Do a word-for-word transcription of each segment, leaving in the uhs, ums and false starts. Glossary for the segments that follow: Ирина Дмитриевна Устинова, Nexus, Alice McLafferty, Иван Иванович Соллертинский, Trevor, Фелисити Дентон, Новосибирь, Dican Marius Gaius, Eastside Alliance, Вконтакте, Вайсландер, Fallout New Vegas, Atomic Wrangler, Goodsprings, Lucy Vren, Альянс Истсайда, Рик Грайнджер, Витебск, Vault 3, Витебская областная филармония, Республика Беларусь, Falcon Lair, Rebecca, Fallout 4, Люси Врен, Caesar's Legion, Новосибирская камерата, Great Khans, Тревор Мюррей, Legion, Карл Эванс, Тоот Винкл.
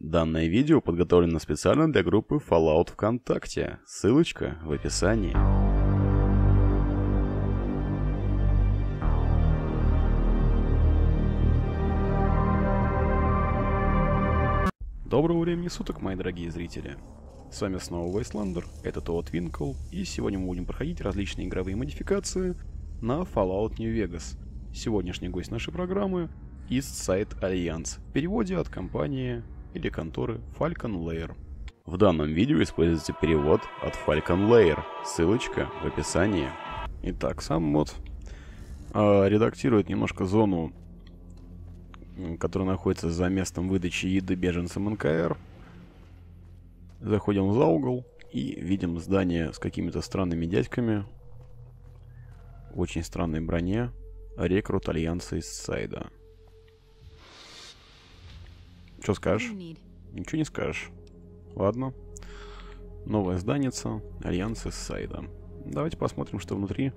Данное видео подготовлено специально для группы Fallout ВКонтакте. Ссылочка в описании. Доброго времени суток, мои дорогие зрители. С вами снова Вайсландер, это Тоот Винкл, и сегодня мы будем проходить различные игровые модификации на Fallout New Vegas. Сегодняшний гость нашей программы — Eastside Alliance, в переводе от компании или конторы Falcon Lair. В данном видео используется перевод от Falcon Lair, ссылочка в описании. Итак, сам мод э, редактирует немножко зону, которая находится за местом выдачи еды беженцам эн ка эр. Заходим за угол и видим здание с какими-то странными дядьками в очень странной броне. Рекрут Альянса из Сайда. Что скажешь? Ничего не скажешь. Ладно. Новая зданица. Альянс из Сайда. Давайте посмотрим, что внутри.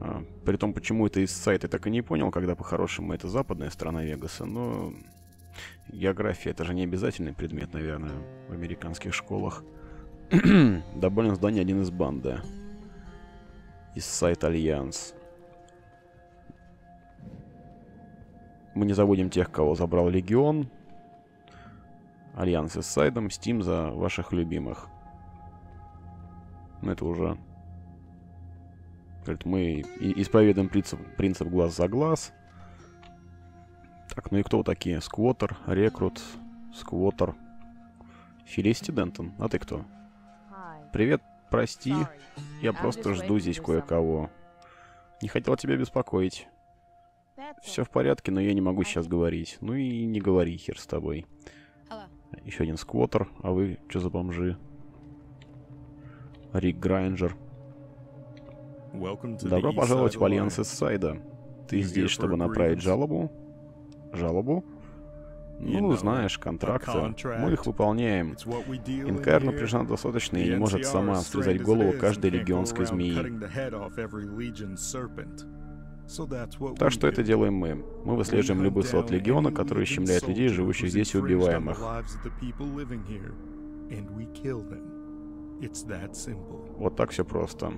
А, при том, почему это из Сайда, я так и не понял, когда по-хорошему это западная страна Вегаса. Но география — это же не обязательный предмет, наверное, в американских школах. Добавлено здание один из банды. Eastside Alliance. Мы не заводим тех, кого забрал Легион. Альянсы с Сайдом, Steam за ваших любимых. Ну, это уже... Говорит, мы исповедуем принцип, принцип глаз за глаз. Так, ну и кто такие? Сквотер, Рекрут, Сквотер. Фелисити Дентон, а ты кто? Привет, прости, я просто жду здесь кое-кого. Не хотел тебя беспокоить. Все в порядке, но я не могу сейчас говорить. Ну и не говори, хер с тобой. Еще один сквотер. А вы что за бомжи? Рик Грайнджер. Добро пожаловать в Альянс Эссайда. Ты здесь, чтобы направить жалобу? Жалобу? Ну, знаешь, контракты. Мы их выполняем. эн ка эр напряжена достаточно и не может сама срезать голову каждой легионской змеи. Так что это делаем мы. Мы выслеживаем любой слот легиона, который ущемляет людей, живущих здесь, и убиваем их. Вот так все просто.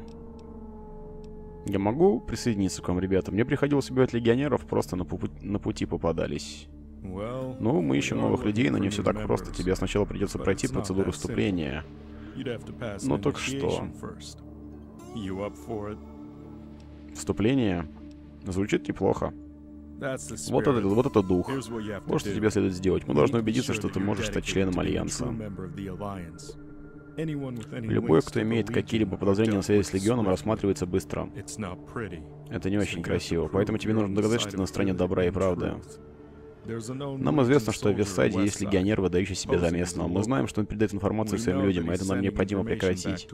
Я могу присоединиться к вам, ребята? Мне приходилось убивать легионеров, просто на, пу на пути попадались. Ну, мы ищем новых людей, но не все так просто. Тебе сначала придется пройти процедуру вступления. Но только что. Вступление... Звучит неплохо. Вот это, вот это дух. Вот что тебе следует сделать. Мы должны убедиться, что ты можешь стать членом Альянса. Любой, кто имеет какие-либо подозрения на связи с Легионом, рассматривается быстро. Это не очень красиво, поэтому тебе нужно доказать, что ты на стороне добра и правды. Нам известно, что в Вестсайде есть легионер, выдающий себя за местного. Мы знаем, что он передает информацию своим людям, и это нам необходимо прекратить.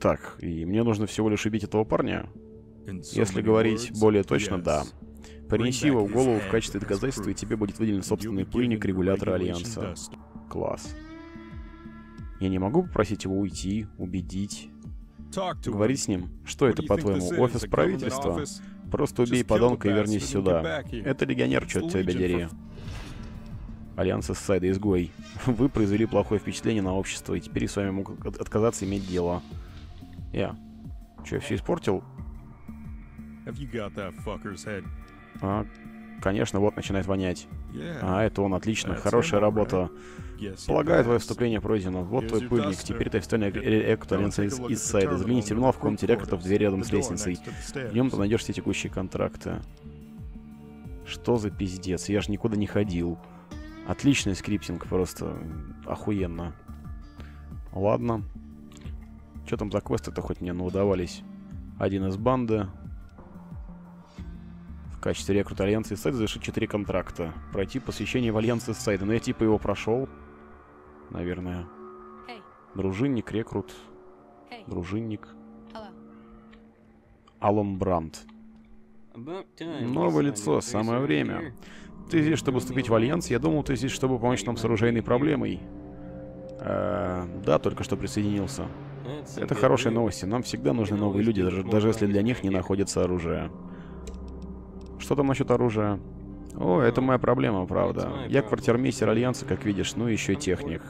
Так, и мне нужно всего лишь убить этого парня? Если говорить более точно, да. Принеси его в голову в качестве доказательства, и тебе будет выделен собственный пыльник регулятора Альянса. Класс. Я не могу попросить его уйти, убедить. Говорить с ним? Что это, по-твоему, офис правительства? Просто убей подонка и вернись сюда. Это легионер, черт тебя дери. Альянс Эссайда изгой. Вы произвели плохое впечатление на общество, и теперь с вами могут отказаться иметь дело. Я. Че, я все испортил? А, конечно, вот начинает вонять. А, это он, отлично, хорошая работа. Полагаю, твое вступление пройдено. Вот твой пыльник, теперь ты официальный рекрут Альянса из Сайда. Загляни в терминал в комнате рекрутов, дверь рядом с лестницей. В нем ты найдешь все текущие контракты. Что за пиздец, я же никуда не ходил. Отличный скриптинг, просто охуенно. Ладно. Что там за квесты-то хоть мне наудавались? Один из банды. В качестве рекрута Альянса Эссайда завершить четыре контракта. Пройти посвящение в Альянс Эссайда. Но я типа его прошел. Наверное. Дружинник, рекрут. Дружинник. Алан Бранд. Новое лицо, самое время. Ты здесь, чтобы вступить в Альянс. Я думал, ты здесь, чтобы помочь нам с оружейной проблемой. Э-э- да, только что присоединился. Это хорошие новости. Нам всегда нужны новые люди, даже, даже если для них не находится оружие. Что там насчет оружия? О, это моя проблема, правда. Я квартирмейстер Альянса, как видишь, ну и еще техник.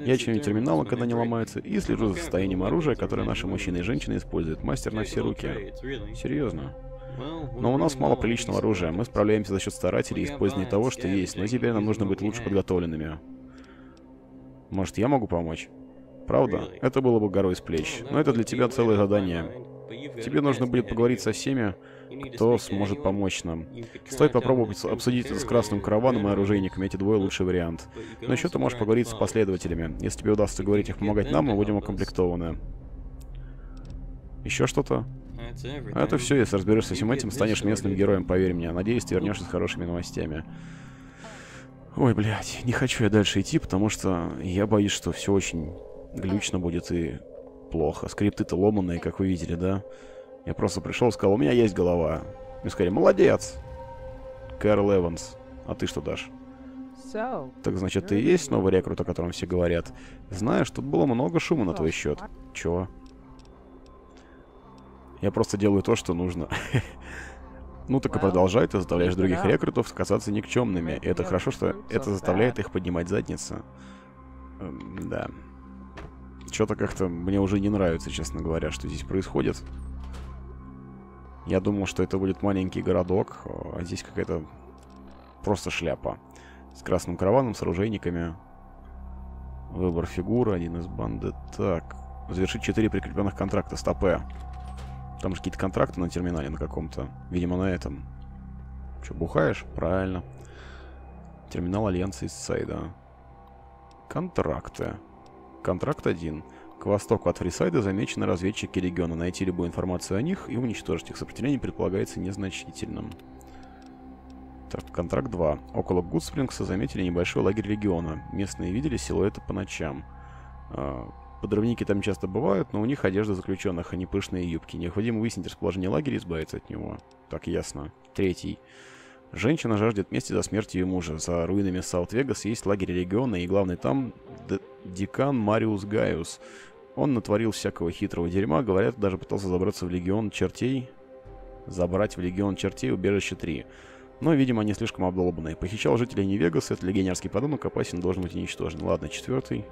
Я чиню терминалы, когда не ломаются, и слежу за состоянием оружия, которое наши мужчины и женщины используют. Мастер на все руки. Серьезно. Но у нас мало приличного оружия. Мы справляемся за счет старателей и использования того, что есть, но теперь нам нужно быть лучше подготовленными. Может, я могу помочь? Правда? Это было бы горой с плеч. Но это для тебя целое задание. Тебе нужно будет поговорить со всеми, кто сможет помочь нам. Стоит попробовать обсудить это с Красным Караваном и оружейниками, эти двое лучший вариант. Но еще ты можешь поговорить с последователями. Если тебе удастся говорить их помогать нам, мы будем укомплектованы. Еще что-то? Это все, если разберешься со всем этим, станешь местным героем, поверь мне. Надеюсь, ты вернешься с хорошими новостями. Ой, блядь, не хочу я дальше идти, потому что я боюсь, что все очень глючно будет и плохо. Скрипты-то ломаные, как вы видели, да? Я просто пришел и сказал, у меня есть голова. Мне сказали, молодец! Карл Эванс, а ты что дашь? So, так значит, ты и есть новый рекрут, о котором все говорят? Знаешь, тут было много шума на твой счет. Чего? Я просто делаю то, что нужно. Ну так и продолжай, ты заставляешь других рекрутов казаться никчемными. И это хорошо, что это заставляет их поднимать задницы. Да. Что-то как-то мне уже не нравится, честно говоря, что здесь происходит. Я думал, что это будет маленький городок, а здесь какая-то просто шляпа. С Красным Караваном, с оружейниками. Выбор фигуры, один из банды. Так, завершить четыре прикрепленных контракта с ТП. Там же какие-то контракты на терминале на каком-то. Видимо, на этом. Че, бухаешь? Правильно. Терминал Альянса Eastside. Контракты. Контракт один. К востоку от Фрисайда замечены разведчики региона. Найти любую информацию о них и уничтожить их. Сопротивление предполагается незначительным. Так, контракт два. Около Гудспрингса заметили небольшой лагерь региона. Местные видели силуэты по ночам. Подрывники там часто бывают, но у них одежда заключенных, а не пышные юбки. Необходимо выяснить расположение лагеря и избавиться от него. Так, ясно. Третий. Женщина жаждет мести за смерть ее мужа. За руинами South Vegas есть лагерь региона, и главный там Дикан Мариус Гайус. Он натворил всякого хитрого дерьма, говорят, даже пытался забраться в Легион Чертей, забрать в Легион Чертей убежище три. Но, видимо, они слишком обдолбанные. Похищал жителей Нью-Вегаса, это легионерский подонок, опасен, должен быть уничтожен. Ладно, четвертый.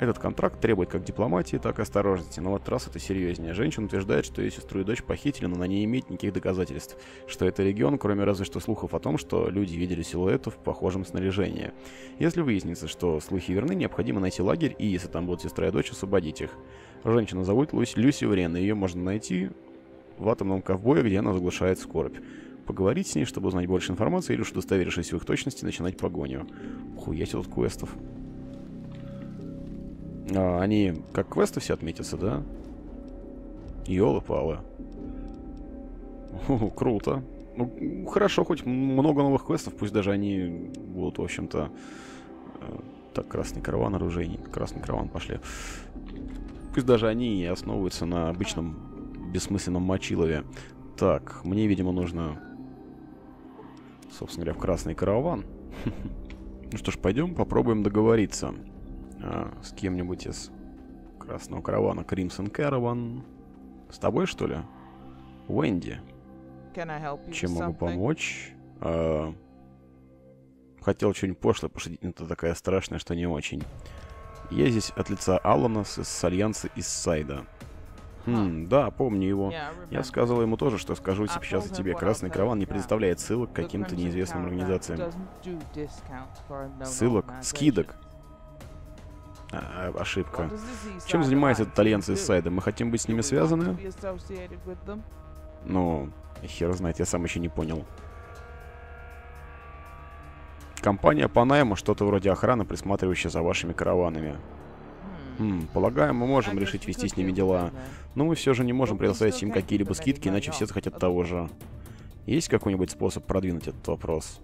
Этот контракт требует как дипломатии, так и осторожности, но в этот раз это серьезнее. Женщина утверждает, что ее сестру и дочь похитили, но на ней нет никаких доказательств, что это регион, кроме разве что слухов о том, что люди видели силуэты в похожем снаряжении. Если выяснится, что слухи верны, необходимо найти лагерь, и если там будут сестра и дочь, освободить их. Женщина зовут Лусь, Люси Врен, и ее можно найти в атомном ковбое, где она заглушает скорбь. Поговорить с ней, чтобы узнать больше информации, или уж удостоверившись в их точности, начинать погоню. Хуять тут квестов. А, они как квесты все отметятся, да? Ёлы-палы. Круто. Ну, хорошо, хоть много новых квестов, пусть даже они будут, в общем-то... Так, Красный Караван, оружейник. Красный Караван, пошли. Пусть даже они основываются на обычном бессмысленном мочилове. Так, мне, видимо, нужно... Собственно говоря, в Красный Караван. Ну что ж, пойдем попробуем договориться. А, с кем-нибудь из Красного Каравана. Crimson Caravan. С тобой, что ли? Уэнди. Чем могу помочь? А, хотел что-нибудь пошлое пошутить, но это такая страшная, что не очень. Я здесь от лица Алана с, с Альянса Eastside. Хм, да, помню его. Я сказал ему тоже, что скажу сейчас и тебе. Красный Караван не предоставляет ссылок к каким-то неизвестным организациям. Ссылок? Скидок? Ошибка. Чем занимается этот Альянс Eastside? Мы хотим быть с ними связаны? Ну, хер знает, я сам еще не понял. Компания по найму, что-то вроде охраны, присматривающая за вашими караванами. Хм, полагаю, мы можем решить вести с ними дела. Но мы все же не можем предоставить им какие-либо скидки, иначе все захотят того же. Есть какой-нибудь способ продвинуть этот вопрос?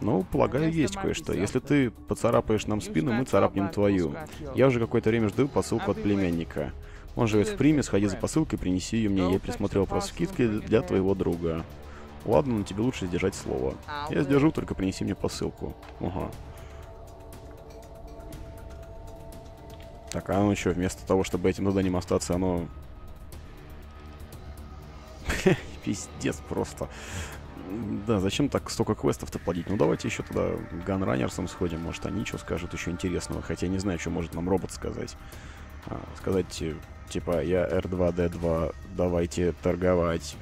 Ну, полагаю, есть кое-что. Если ты поцарапаешь нам спину, мы царапнем твою. Я уже какое-то время жду посылку от племянника. Он живет в Приме, сходи за посылкой, принеси ее мне. Я присмотрел вопрос скидки для твоего друга. Ладно, но тебе лучше сдержать слово. Я сдержу, только принеси мне посылку. Ага. Так, а оно что, вместо того, чтобы этим заданием остаться, оно... Пиздец просто. Да, зачем так столько квестов-то плодить? Ну, давайте еще туда ганранерсом сходим. Может, они что скажут еще интересного. Хотя я не знаю, что может нам робот сказать. А, сказать, типа, я эр два дэ два, давайте торговать.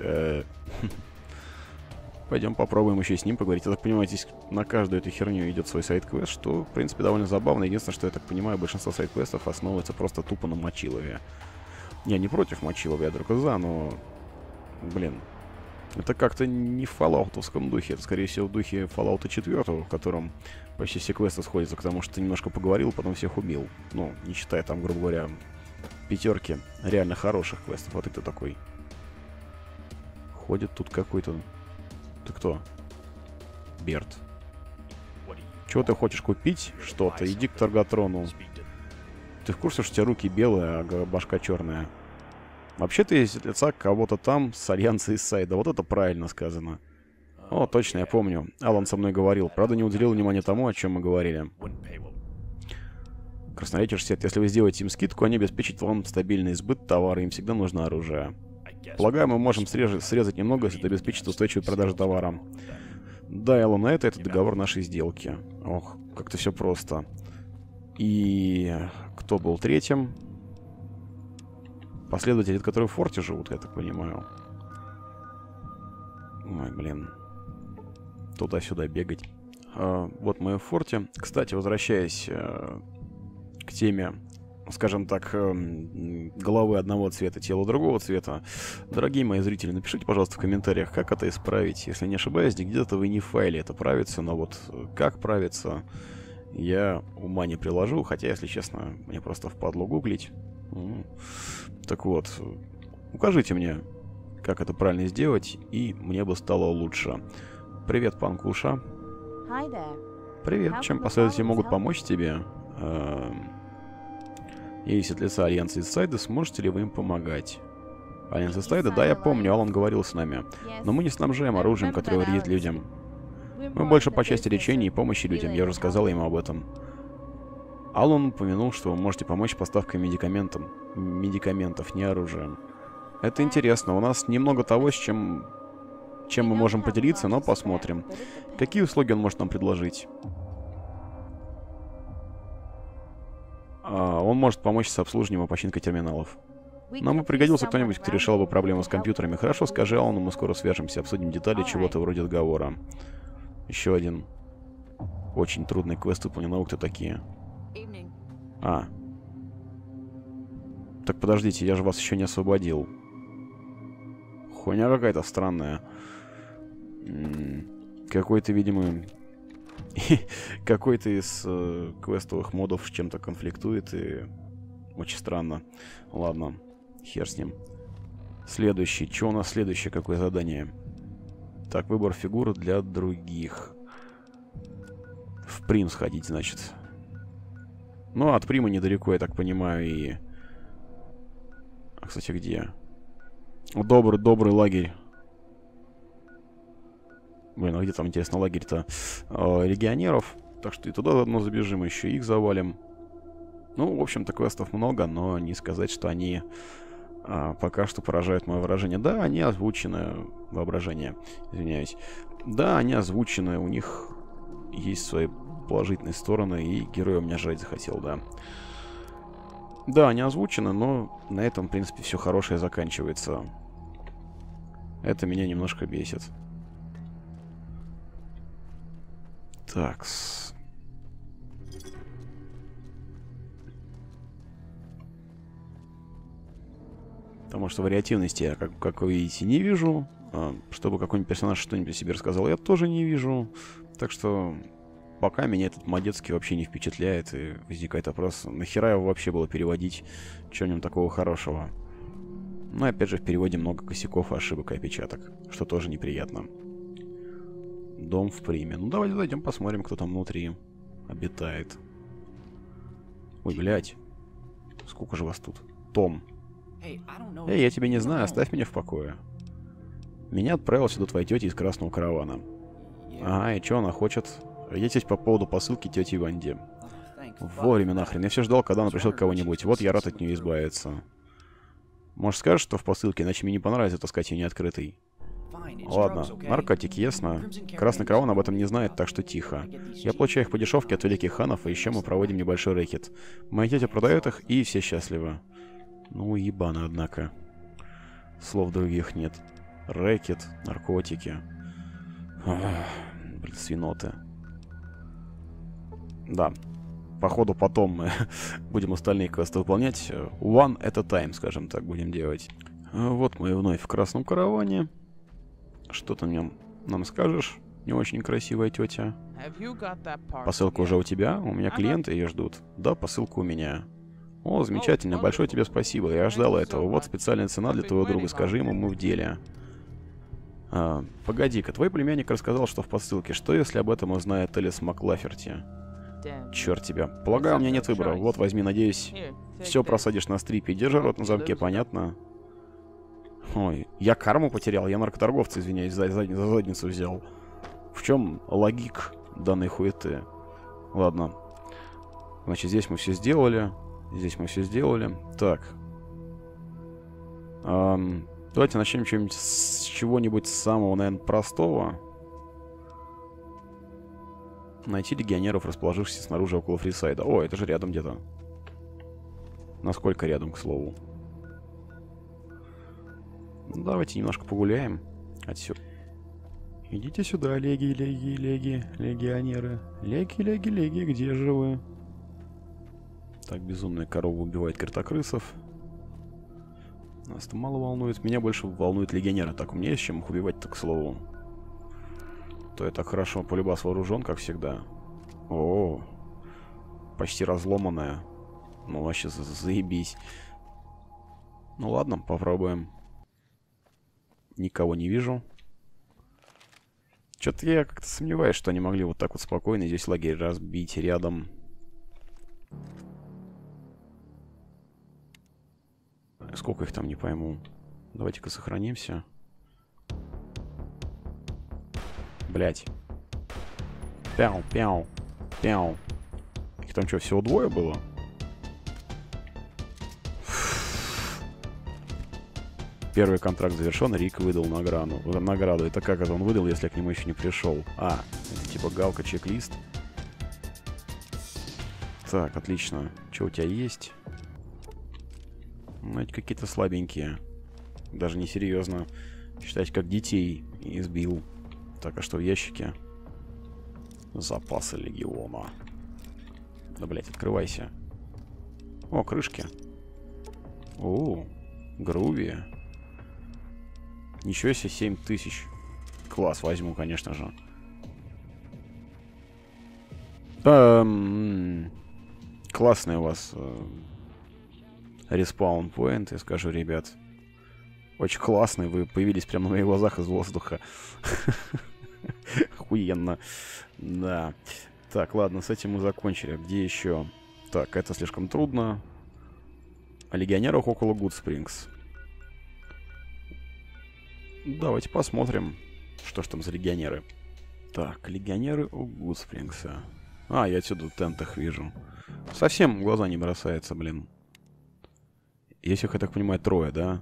Пойдем попробуем еще с ним поговорить. Я так понимаю, здесь на каждую эту херню идет свой сайд-квест, что, в принципе, довольно забавно. Единственное, что я так понимаю, большинство сайд-квестов основывается просто тупо на Мочилове. Я не против Мочилова, я только за, но... Блин. Это как-то не в фоллаутовском духе. Это, скорее всего, в духе Fallout четыре, в котором почти все квесты сходятся к тому, что ты немножко поговорил, потом всех убил. Ну, не считая там, грубо говоря, пятерки реально хороших квестов. Вот это такой. Ходит тут какой-то... Ты кто? Берт. Чего ты хочешь купить? Что-то. Иди к Торготрону. Ты в курсе, что у тебя руки белые, а башка черная? Вообще-то есть от лица кого-то там с Альянса Иссайда. Вот это правильно сказано. О, точно, я помню. Алан со мной говорил. Правда, не уделил внимания тому, о чем мы говорили. Красноречие шестьдесят. Если вы сделаете им скидку, они обеспечат вам стабильный сбыт товара. Им всегда нужно оружие. Полагаю, мы можем срезать, срезать немного, если это обеспечит устойчивую продажу товара. Да, Элла, на это, это договор нашей сделки. Ох, как-то все просто. И кто был третьим? Последователи, которые в форте живут, я так понимаю. Ой, блин. Туда-сюда бегать. А, вот мы в форте. Кстати, возвращаясь а, к теме... скажем так, головы одного цвета, тела другого цвета. Дорогие мои зрители, напишите, пожалуйста, в комментариях, как это исправить. Если не ошибаюсь, где-то вы не в файле это правится, но вот как правится, я ума не приложу, хотя, если честно, мне просто впадло гуглить. Так вот, укажите мне, как это правильно сделать, и мне бы стало лучше. Привет, Панкуша. Привет, чем последователи могут помочь тебе? Если от лица Альянса Иссайда, сможете ли вы им помогать? Альянс Иссайда? Да, я помню, Алан говорил с нами. Но мы не снабжаем оружием, которое вредит людям. Мы больше по части лечения и помощи людям, я уже сказал им об этом. Алан упомянул, что вы можете помочь поставкой медикаментов, медикаментов, не оружием. Это интересно, у нас немного того, с чем, чем мы можем поделиться, но посмотрим. Какие услуги он может нам предложить? Он может помочь с обслуживанием и починкой терминалов. Нам бы пригодился кто-нибудь, кто решал бы проблему с компьютерами. Хорошо, скажи Алану, мы скоро свяжемся, обсудим детали чего-то вроде договора. Еще один. Очень трудный квест выполнен. Ну, кто такие? А. Так подождите, я же вас еще не освободил. Хуйня какая-то странная. Какой-то, видимо... Какой-то из э, квестовых модов с чем-то конфликтует, и очень странно. Ладно, хер с ним. Следующий. Что у нас следующее? Какое задание? Так, выбор фигур для других. В Прим сходить, значит. Ну, от Прима недалеко, я так понимаю, и... А, кстати, где? Добрый-добрый лагерь. Блин, а где там, интересно, лагерь-то э, легионеров? Так что и туда заодно забежим, еще их завалим. Ну, в общем-то, квестов много, но не сказать, что они э, пока что поражают мое выражение. Да, они озвучены... Воображение, извиняюсь. Да, они озвучены, у них есть свои положительные стороны, и героя у меня жрать захотел, да. Да, они озвучены, но на этом, в принципе, все хорошее заканчивается. Это меня немножко бесит. Так. Потому что вариативности я, как, как вы видите, не вижу. Чтобы какой-нибудь персонаж что-нибудь о себе рассказал, я тоже не вижу. Так что пока меня этот модецкий вообще не впечатляет. И возникает вопрос, нахера его вообще было переводить? Чего в нем такого хорошего? Но опять же, в переводе много косяков, ошибок и опечаток, что тоже неприятно. Дом в Приме. Ну, давайте зайдем, посмотрим, кто там внутри обитает. Ой, блядь. Сколько же вас тут? Том. Эй, я тебя не знаю, оставь меня в покое. Меня отправила сюда твоя тетя из Красного Каравана. Ага, и чё она хочет? Я здесь по поводу посылки тети Ванде. Вовремя нахрен. Я все ждал, когда она пришлет кого-нибудь. Вот я рад от нее избавиться. Может, скажешь, что в посылке, иначе мне не понравится таскать ее неоткрытой. Ладно, наркотики, ясно. Красный Караван об этом не знает, так что тихо. Я получаю их по дешевке от великих ханов, и еще мы проводим небольшой рэкет. Моя тетя продает их, и все счастливы. Ну, ебано, однако. Слов других нет. Рэкет, наркотики. Ах, блин, свиноты. Да. Походу потом мы будем остальные квесты выполнять. One at a time, скажем так, будем делать. Вот мы вновь в Красном Караване. Что ты мне нам скажешь, не очень красивая тетя? Посылка уже у тебя? У меня клиенты ее ждут. Да, посылка у меня. О, замечательно, большое тебе спасибо, я ждал этого. Вот специальная цена для твоего друга, скажи ему, мы в деле. А, погоди-ка, твой племянник рассказал, что в посылке. Что если об этом узнает Элис Маклаферти? Черт тебя. Полагаю, у меня нет выбора. Вот, возьми, надеюсь, все просадишь на стрипе. Держи рот на замке, понятно? Ой, я карму потерял, я наркоторговца, извиняюсь, за, за, за задницу взял. В чем логик данной хуеты? Ладно. Значит, здесь мы все сделали. Здесь мы все сделали. Так. Эм, давайте начнем чем-нибудь с чего-нибудь самого, наверное, простого. Найти легионеров, расположившихся снаружи около Фрисайда. О, это же рядом где-то. Насколько рядом, к слову. Давайте немножко погуляем отсюда. Идите сюда, леги, леги, леги, легионеры. Леги, леги, леги, где же вы? Так, безумная корова убивает картокрысов. Нас это мало волнует. Меня больше волнует легионеры. Так, у меня есть чем их убивать-то, к слову. То я так хорошо полюбас вооружен, как всегда. О, почти разломанная. Ну, вообще, за заебись. Ну, ладно, попробуем. Никого не вижу. Чё-то я как-то сомневаюсь, что они могли вот так вот спокойно здесь лагерь разбить рядом. Сколько их там, не пойму. Давайте-ка сохранимся. Блять. Пяу, пяу, пяу. Их там что, всего двое было? Первый контракт завершен, Рик выдал награду. Награду. Это как это он выдал, если я к нему еще не пришел? А, это типа галка, чек-лист. Так, отлично. Что у тебя есть? Ну, эти какие-то слабенькие. Даже несерьезно. Считать, как детей избил. Так, а что в ящике? Запасы легиона. Да, блять, открывайся. О, крышки. О, груби. Ничего себе, семь тысяч. Класс, возьму, конечно же. Эм, классный у вас э, респаун поинт, я скажу, ребят. Очень классный, вы появились прямо на моих глазах из воздуха. Охуенно. Да. Так, ладно, с этим мы закончили. Где еще? Так, это слишком трудно. О легионерах около Гудспрингс. Давайте посмотрим, что ж там за легионеры. Так, легионеры у Гудспрингса. А, я отсюда в тентах вижу. Совсем глаза не бросается, блин. Если их, я так понимаю, трое, да?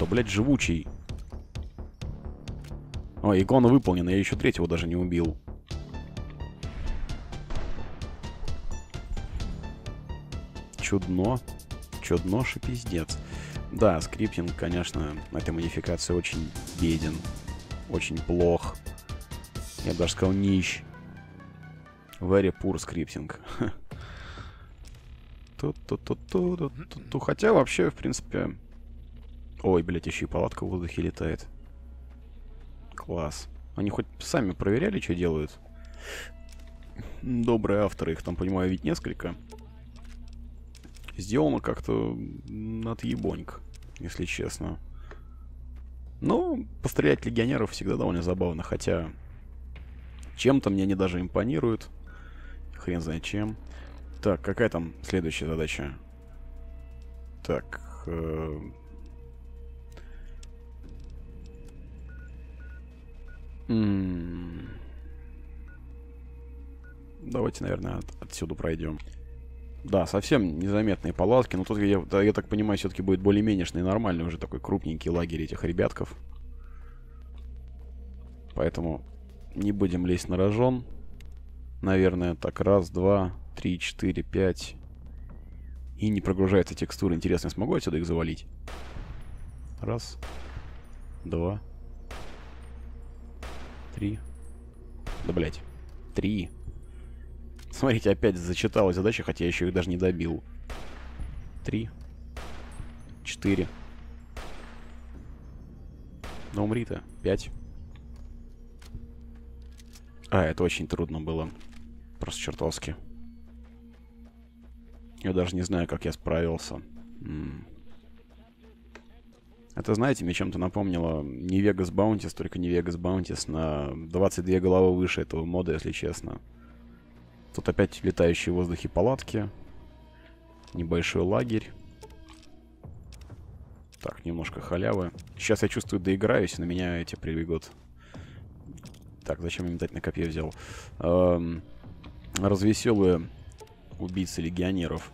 То, блядь, живучий. О, икона выполнена, я еще третьего даже не убил. Чудно. Нож и пиздец. Да, скриптинг, конечно, на этой модификации очень беден. Очень плох. Я бы даже сказал, нищ. Very poor скриптинг. Ту-ту-ту-ту-ту-ту-ту. Хотя вообще, в принципе... Ой, блядь, еще и палатка в воздухе летает. Класс. Они хоть сами проверяли, что делают? Добрые авторы. Их там, понимаю, ведь несколько. Сделано как-то отъебонько, если честно. Но пострелять легионеров всегда довольно забавно, хотя чем-то мне они даже импонируют. Хрен знает чем. Так, какая там следующая задача? Так. Э... Давайте, наверное, от отсюда пройдем. Да, совсем незаметные палатки, но тут, я, я так понимаю, все-таки будет более-менее и нормальный уже такой крупненький лагерь этих ребятков. Поэтому не будем лезть на рожон. Наверное, так раз, два, три, четыре, пять. И не прогружается текстура. Интересно, я смогу отсюда их завалить? Раз, два, три. Да, блять. Три. Смотрите, опять зачиталась задача, хотя я еще их даже не добил. Три. Четыре. Да умри-то. Пять. А, это очень трудно было. Просто чертовски. Я даже не знаю, как я справился. М-м. Это, знаете, мне чем-то напомнило не Vegas Bounties, только не Vegas Bounties на двадцать две головы выше этого мода, если честно. Тут опять летающие в воздухе палатки. Небольшой лагерь. Так, немножко халявы. Сейчас я чувствую, доиграюсь, на меня эти прибегут. Так, зачем я метательное копье взял? Эм, развеселые убийцы легионеров.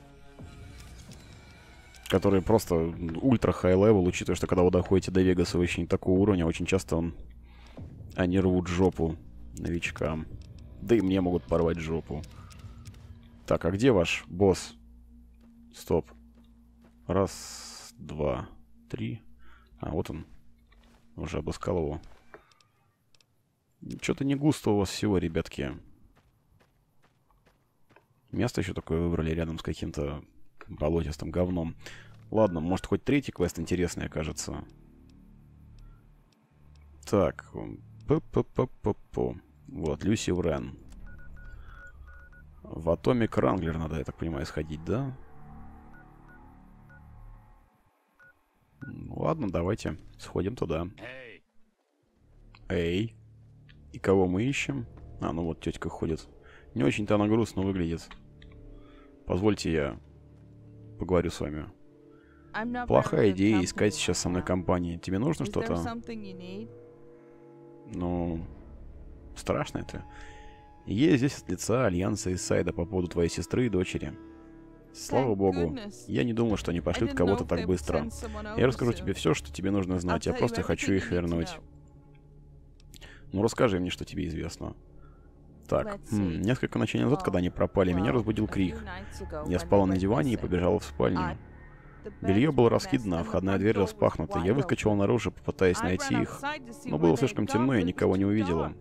Которые просто ультра хай-левел, учитывая, что когда вы доходите до Вегаса, вы еще не такого уровня, очень часто он... они рвут жопу новичкам. Да и мне могут порвать жопу. Так, а где ваш босс? Стоп. Раз, два, три. А, вот он. Уже обыскал его. Что-то не густо у вас всего, ребятки. Место еще такое выбрали рядом с каким-то болотистым говном. Ладно, может хоть третий квест интересный окажется. Так. П-п-п-п-п. Вот, Люси Врен. В Atomic Wrangler надо, я так понимаю, сходить, да? Ну, ладно, давайте сходим туда. Эй. И кого мы ищем? А, ну вот тетка ходит. Не очень-то она грустно выглядит. Позвольте я поговорю с вами. Плохая идея искать сейчас со мной компании. Тебе нужно что-то? Ну... страшно это. Я здесь от лица Альянса и Сайда по поводу твоей сестры и дочери. Слава богу, я не думал, что они пошлют кого-то так быстро. Я расскажу тебе все, что тебе нужно знать. Я просто хочу их вернуть. Ну расскажи мне, что тебе известно. Так, хм, несколько ночей назад, когда они пропали, меня разбудил крик. Я спала на диване и побежала в спальню. Белье было раскидано, а входная дверь распахнута. Я выскочила наружу, попытаясь найти их, но было слишком темно, и я никого не увидела.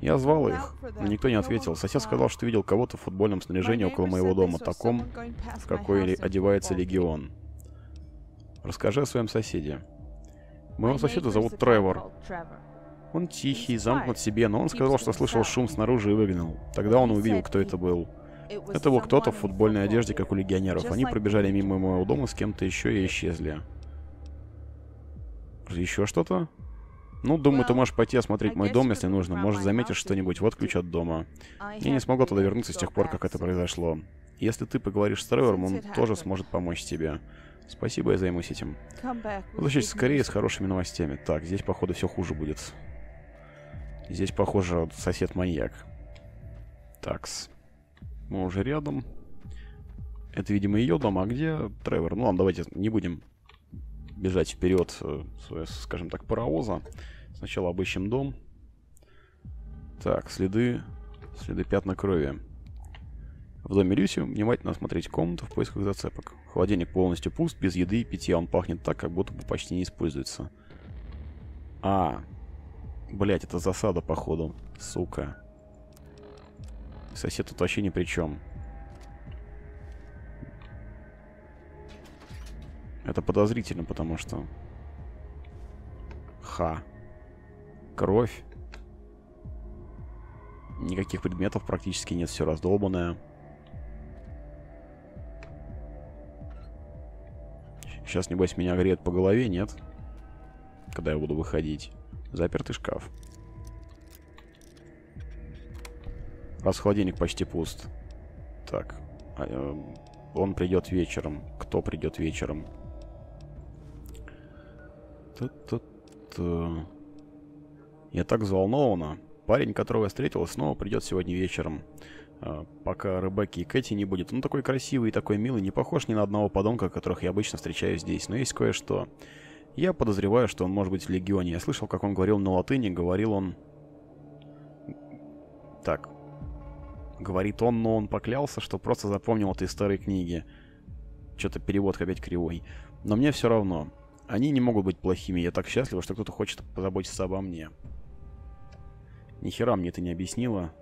Я звала их, но никто не ответил. Сосед сказал, что видел кого-то в футбольном снаряжении около моего дома, таком, в какой одевается Легион. Расскажи о своем соседе. Моего соседа зовут Тревор. Он тихий, замкнут себе, но он сказал, что слышал шум снаружи и выглянул. Тогда он увидел, кто это был. Это был кто-то в футбольной одежде, как у легионеров. Они пробежали мимо моего дома с кем-то еще и исчезли. Еще что-то? Ну, думаю, ты можешь пойти осмотреть мой дом, если нужно. Может, заметишь что-нибудь. Вот ключ от дома. Я не смогла туда вернуться с тех пор, как это произошло. Если ты поговоришь с Тревором, он тоже сможет помочь тебе. Спасибо, я займусь этим. Возвращайся скорее с хорошими новостями. Так, здесь, походу, все хуже будет. Здесь, похоже, сосед-маньяк. Такс. Мы уже рядом. Это, видимо, ее дом. А где Тревор? Ну ладно, давайте не будем бежать вперед, скажем так, паровоза. Сначала обыщем дом. Так, следы... Следы пятна крови. В доме Люси внимательно осмотреть комнату в поисках зацепок. Холодильник полностью пуст, без еды и питья. Он пахнет так, как будто бы почти не используется. А... Блять, это засада, походу. Сука. Сосед тут вообще ни при чем. Это подозрительно, потому что... Ха. Кровь. Никаких предметов практически нет, все раздолбанное. Сейчас, небось, меня греет по голове, нет? Когда я буду выходить. Запертый шкаф. Раз холодильник почти пуст. Так. Он придет вечером. Кто придет вечером? Та-та-та. Я так взволнована. Парень, которого я встретил, снова придет сегодня вечером. пока Ребекки и Кэти не будет. Он такой красивый и такой милый, не похож ни на одного подонка, которых я обычно встречаю здесь. Но есть кое-что. Я подозреваю, что он может быть в Легионе. Я слышал, как он говорил на латыни. Говорил он... Так. Говорит он, но он поклялся, что просто запомнил это из старой книги. Что-то перевод опять кривой. Но мне все равно. Они не могут быть плохими. Я так счастлива, что кто-то хочет позаботиться обо мне. Нихера мне это не объяснила.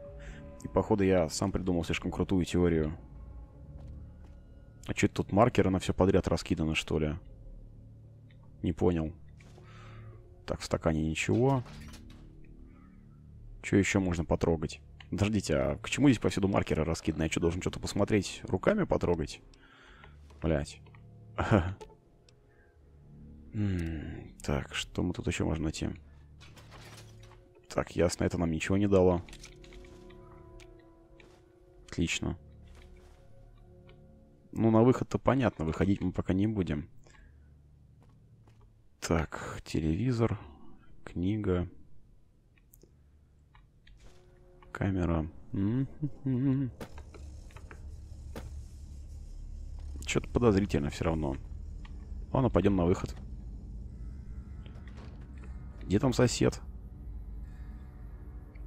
И, походу, я сам придумал слишком крутую теорию. А что это тут маркеры на все подряд раскиданы, что ли? Не понял. Так, в стакане ничего. Что еще можно потрогать? Подождите, а к чему здесь повсюду маркеры раскиданы? Я что, должен что-то посмотреть? Руками потрогать? Блять. Так, что мы тут еще можем найти? Так, ясно, это нам ничего не дало. Отлично. Ну, на выход-то понятно. Выходить мы пока не будем. Так, телевизор, книга, камера. Что-то подозрительно все равно. Ладно, пойдем на выход. Где там сосед?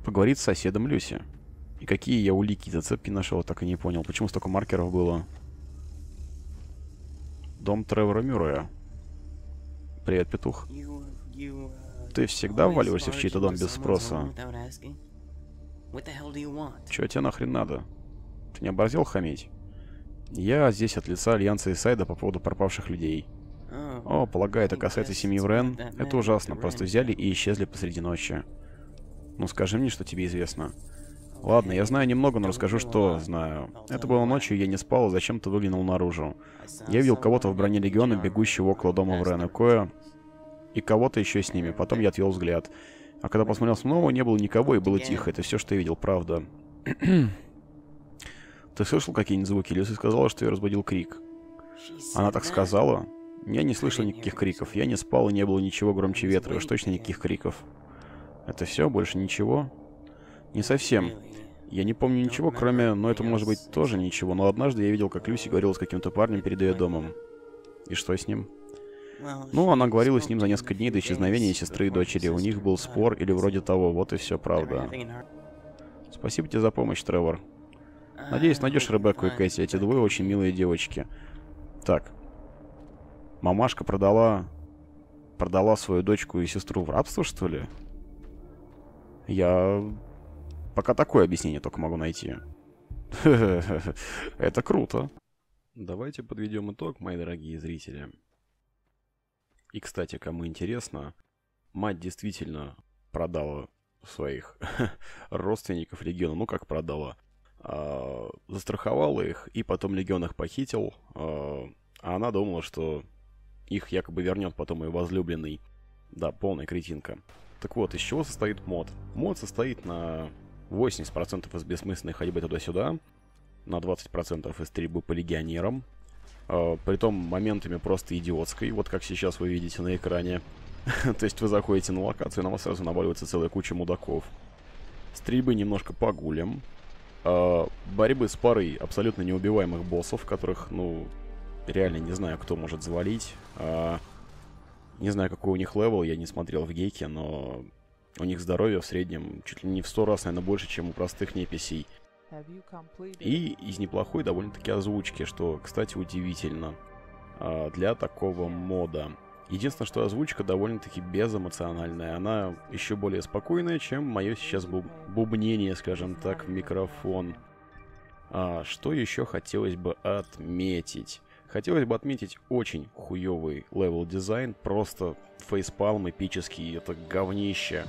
Поговорить с соседом Люси. И какие я улики и зацепки нашел, так и не понял. Почему столько маркеров было? Дом Тревора Мюррея. Привет, петух. You, you, uh, Ты всегда вваливаешься в чей-то дом без спроса. Чё тебе нахрен надо? Ты не оборзел хамить? Я здесь от лица Альянса Eastside по поводу пропавших людей. Oh, О, полагаю, это касается семьи Врен. Это ужасно. Просто взяли и исчезли посреди ночи. Ну скажи мне, что тебе известно. Ладно, я знаю немного, но расскажу, что знаю. Это было ночью, я не спал, и зачем-то выглянул наружу. Я видел кого-то в броне Легиона, бегущего около дома Врена, кое... и кого-то еще с ними. Потом я отвел взгляд. А когда посмотрел снова, не было никого, и было тихо. Это все, что я видел, правда. Ты слышал какие-нибудь звуки? Люси сказала, что я разбудил крик. Она так сказала? Я не слышал никаких криков. Я не спал, и не было ничего громче ветра. И уж точно никаких криков. Это все? Больше ничего? Не совсем. Я не помню ничего, кроме... Но это может быть тоже ничего. Но однажды я видел, как Люси говорила с каким-то парнем перед ее домом. И что с ним? Ну, она говорила с ним за несколько дней до исчезновения сестры и дочери. У них был спор или вроде того. Вот и все, правда. Спасибо тебе за помощь, Тревор. Надеюсь, найдешь Ребекку и Кэти. Эти двое очень милые девочки. Так. Мамашка продала... Продала свою дочку и сестру в рабство, что ли? Я... Пока такое объяснение только могу найти. Это круто. Давайте подведем итог, мои дорогие зрители. И, кстати, кому интересно, мать действительно продала своих родственников Легиону. Ну, как продала? А, застраховала их, и потом Легион их похитил. А, а она думала, что их якобы вернет потом ее возлюбленный. Да, полная кретинка. Так вот, из чего состоит мод? Мод состоит на... восемьдесят процентов из бессмысленной ходьбы туда-сюда, на двадцать процентов из стрельбы по легионерам, э, притом моментами просто идиотской, вот как сейчас вы видите на экране. То есть вы заходите на локацию, и на вас сразу наваливается целая куча мудаков. Стрельбы немножко по гулям, э, борьбы с парой абсолютно неубиваемых боссов, которых, ну, реально не знаю, кто может завалить. Э, не знаю, какой у них левел, я не смотрел в гейке, но... У них здоровье в среднем чуть ли не в сто раз, наверное, больше, чем у простых неписей. И из неплохой довольно-таки озвучки, что, кстати, удивительно для такого мода. Единственное, что озвучка довольно-таки безэмоциональная. Она еще более спокойная, чем мое сейчас буб бубнение, скажем так, в микрофон. А, что еще хотелось бы отметить? Хотелось бы отметить очень хуёвый левел-дизайн, просто фейспалм эпический, это говнище.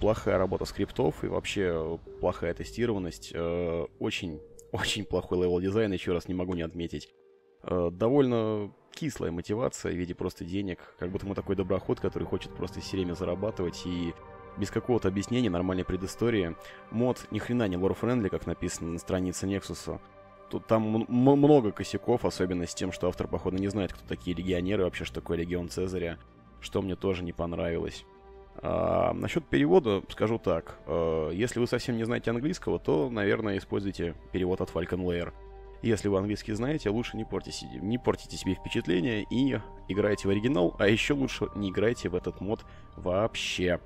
Плохая работа скриптов и вообще плохая тестированность. Очень-очень плохой левел-дизайн, еще раз не могу не отметить. Довольно кислая мотивация в виде просто денег, как будто мы такой доброход, который хочет просто все время зарабатывать и... Без какого-то объяснения, нормальной предыстории. Мод ни хрена не лор-френдли, как написано на странице Nexus. Тут там много косяков, особенно с тем, что автор, походу, не знает, кто такие легионеры, вообще, что такое Легион Цезаря, что мне тоже не понравилось. А, насчет перевода скажу так. А, если вы совсем не знаете английского, то, наверное, используйте перевод от Falcon Lair. Если вы английский знаете, лучше не портите, не портите себе впечатление и играйте в оригинал, а еще лучше не играйте в этот мод вообще.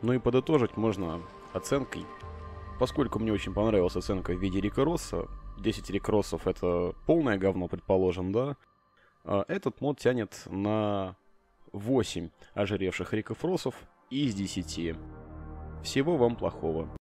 Ну и подытожить можно оценкой. Поскольку мне очень понравилась оценка в виде рикросса, десять рикроссов — это полное говно, предположим, да? Этот мод тянет на восемь ожиревших рикроссов из десяти. Всего вам плохого.